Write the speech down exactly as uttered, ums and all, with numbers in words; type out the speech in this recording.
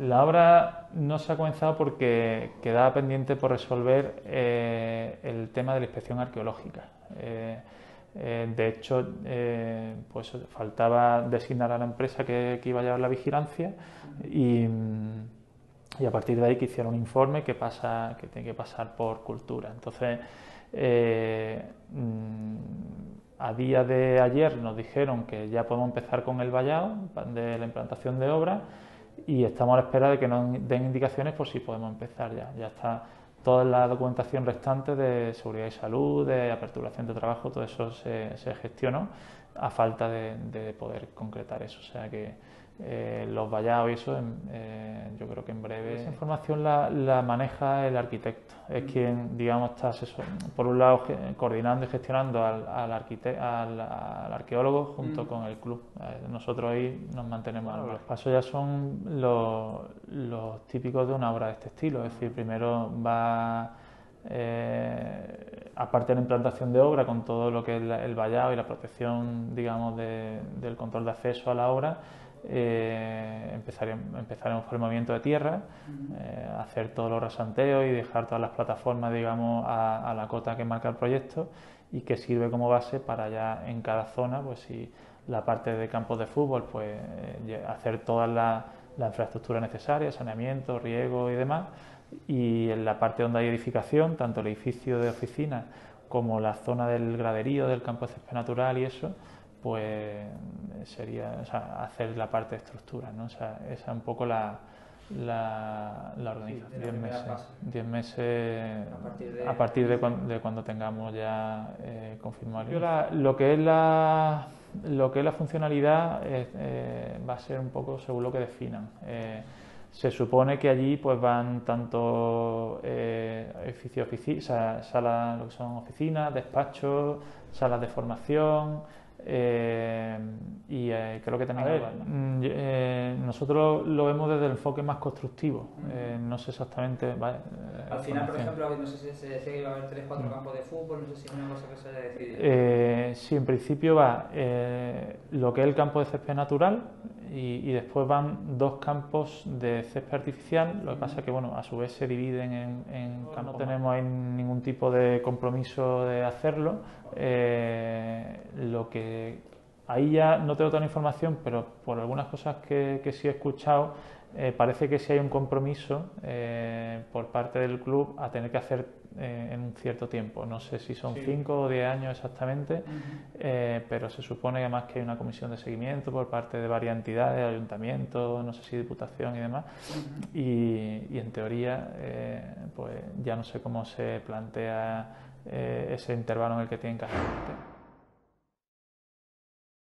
La obra no se ha comenzado porque quedaba pendiente por resolver eh, el tema de la inspección arqueológica. Eh, eh, de hecho, eh, pues faltaba designar a la empresa que, que iba a llevar la vigilancia y, y a partir de ahí que hiciera un informe que, pasa, que tiene que pasar por cultura. Entonces, eh, a día de ayer nos dijeron que ya podemos empezar con el vallado de la implantación de obra. Y estamos a la espera de que nos den indicaciones por si podemos empezar ya. Ya está toda la documentación restante de seguridad y salud, de aperturación de trabajo, todo eso se, se gestionó a falta de, de poder concretar eso. O sea que eh, los vallados y eso, eh, yo creo que en breve. Esa información la, la maneja el arquitecto. Es quien, digamos, está asesor, por un lado coordinando y gestionando al, al, al, al arqueólogo junto mm. con el club. Nosotros ahí nos mantenemos. Bueno, los pasos ya son los, los típicos de una obra de este estilo. Es decir, primero va, eh, aparte de la implantación de obra, con todo lo que es la, el vallado y la protección, digamos, de, del control de acceso a la obra, Eh, empezaremos por el movimiento de tierra, eh, hacer todos los resanteos y dejar todas las plataformas, digamos, a, a la cota que marca el proyecto y que sirve como base para ya en cada zona, pues si la parte de campos de fútbol, pues eh, hacer toda la, la infraestructura necesaria, saneamiento, riego y demás, y en la parte donde hay edificación, tanto el edificio de oficina como la zona del graderío, del campo de césped natural y eso, pues sería, o sea, hacer la parte de estructura, ¿no? O sea, esa es un poco la, la, la organización. diez meses, diez meses a partir de, a partir de, cuando, de cuando tengamos ya eh, confirmado. Yo la, lo, que es la, lo que es la funcionalidad es, eh, va a ser un poco según lo que definan. Eh, se supone que allí pues van tanto eh, edificios, o sea, salas, lo que son oficinas, despachos, salas de formación. Eh, y eh, creo que tenemos que ver, eh, nosotros lo vemos desde el enfoque más constructivo, uh-huh. eh, no sé exactamente, vale, al eh, final, por ejemplo, no sé si se decía que iba a haber tres o cuatro uh-huh. campos de fútbol, no sé si es una cosa que se haya decidido. Eh, sí, en principio va eh, lo que es el campo de césped natural y, y después van dos campos de césped artificial, lo que pasa es que bueno, a su vez se dividen en, en campos, no tenemos ahí ningún tipo de compromiso de hacerlo. Eh, lo que ahí ya no tengo toda la información, pero por algunas cosas que, que sí he escuchado, eh, parece que sí hay un compromiso eh, por parte del club a tener que hacer eh, en un cierto tiempo. No sé si son cinco o diez años exactamente, uh-huh. eh, pero se supone además que hay una comisión de seguimiento por parte de varias entidades, ayuntamientos, no sé si diputación y demás, uh-huh. y, y en teoría eh, pues ya no sé cómo se plantea Eh, ese intervalo en el que tienen que hacer.